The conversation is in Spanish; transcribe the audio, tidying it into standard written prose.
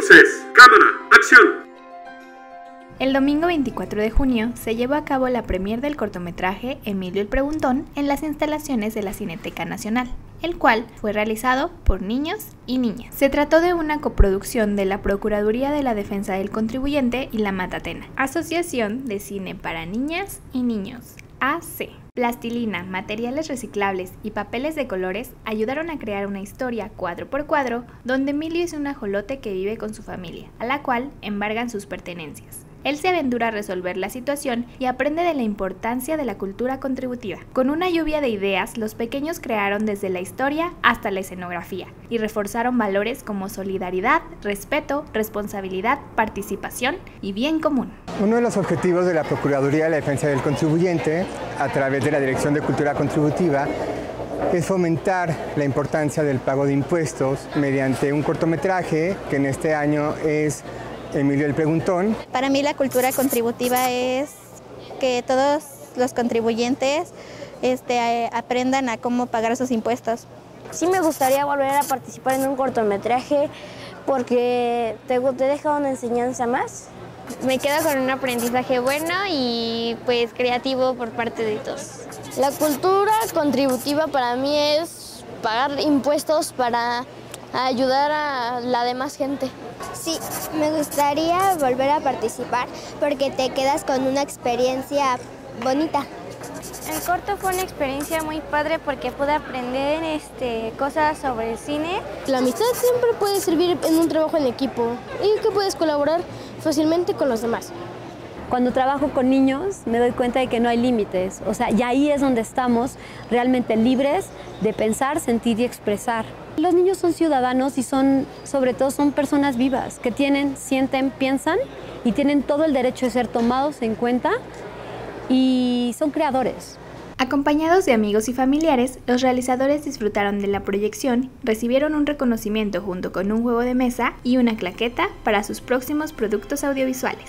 Luces, cámara, acción. El domingo 24 de junio se llevó a cabo la premiere del cortometraje Emilio el Preguntón en las instalaciones de la Cineteca Nacional, el cual fue realizado por niños y niñas. Se trató de una coproducción de la Procuraduría de la Defensa del Contribuyente y la Matatena, Asociación de Cine para Niñas y Niños, AC. Plastilina, materiales reciclables y papeles de colores ayudaron a crear una historia cuadro por cuadro donde Emilio es un ajolote que vive con su familia, a la cual embargan sus pertenencias. Él se aventura a resolver la situación y aprende de la importancia de la cultura contributiva. Con una lluvia de ideas, los pequeños crearon desde la historia hasta la escenografía y reforzaron valores como solidaridad, respeto, responsabilidad, participación y bien común. Uno de los objetivos de la Procuraduría de la Defensa del Contribuyente, a través de la Dirección de Cultura Contributiva, es fomentar la importancia del pago de impuestos mediante un cortometraje que en este año es Emilio el Preguntón. Para mí la cultura contributiva es que todos los contribuyentes aprendan a cómo pagar sus impuestos. Sí me gustaría volver a participar en un cortometraje porque te deja una enseñanza más. Me quedo con un aprendizaje bueno y pues creativo por parte de todos. La cultura contributiva para mí es pagar impuestos para ayudar a la demás gente. Sí, me gustaría volver a participar porque te quedas con una experiencia bonita. El corto fue una experiencia muy padre porque pude aprender cosas sobre el cine. La amistad siempre puede servir en un trabajo en equipo y que puedes colaborar fácilmente con los demás. Cuando trabajo con niños me doy cuenta de que no hay límites, o sea, y ahí es donde estamos realmente libres de pensar, sentir y expresar. Los niños son ciudadanos y sobre todo son personas vivas que tienen, sienten, piensan y tienen todo el derecho de ser tomados en cuenta y son creadores. Acompañados de amigos y familiares, los realizadores disfrutaron de la proyección, recibieron un reconocimiento junto con un juego de mesa y una claqueta para sus próximos productos audiovisuales.